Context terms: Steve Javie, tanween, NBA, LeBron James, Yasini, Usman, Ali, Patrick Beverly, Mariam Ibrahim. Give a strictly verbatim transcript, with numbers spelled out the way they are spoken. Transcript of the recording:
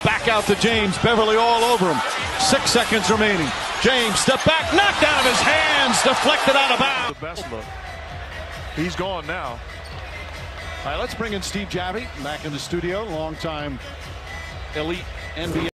Back out to James. Beverly all over him. Six seconds remaining. James, step back. Knocked out of his hands. Deflected out of bounds. The best look. He's gone now. All right, let's bring in Steve Javie back in the studio. Longtime elite N B A.